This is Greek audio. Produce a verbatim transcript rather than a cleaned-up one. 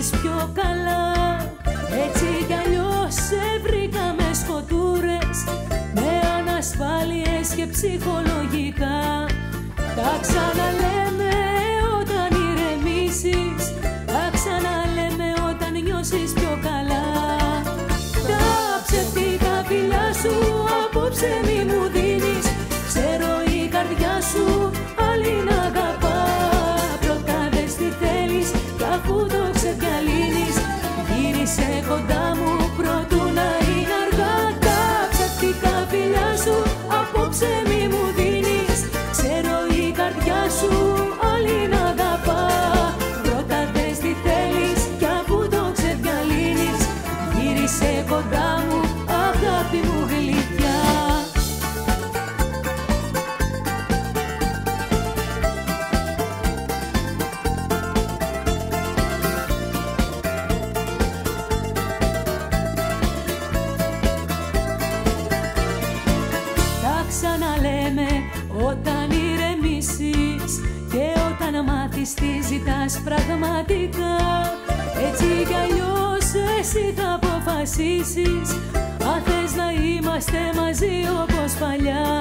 γνωρίζεις πιο καλά. Έτσι κι αλλιώς σε βρήκα με σκοτούρες, με ανασφάλειες και ψυχολογικά. Τα ξαναλέμε όταν ηρεμήσεις, τα ξαναλέμε όταν νιώσεις πιο καλά. Τα ψευτικά φιλιά σου απόψε μη μου δίνεις, ξέρω η καρδιά σου άλλη να αγαπά. Πρώτα δες τι θέλεις κι αφού το ξεδιαλύνεις, γύρισε κοντά μου προτού να είναι αργά. Τα ψευτικά φιλιά σου απόψε μη μου δίνεις, ξέρω η καρδιά σου άλλη να αγαπά. Πρώτα δες τι θέλεις κι αφού το ξεδιαλύνεις, γύρισε κοντά μου αγάπη μου γλυκιά. Τι ζητάς πραγματικά, έτσι κι αλλιώς εσύ θα αποφασίσεις αν θες να είμαστε μαζί όπως παλιά.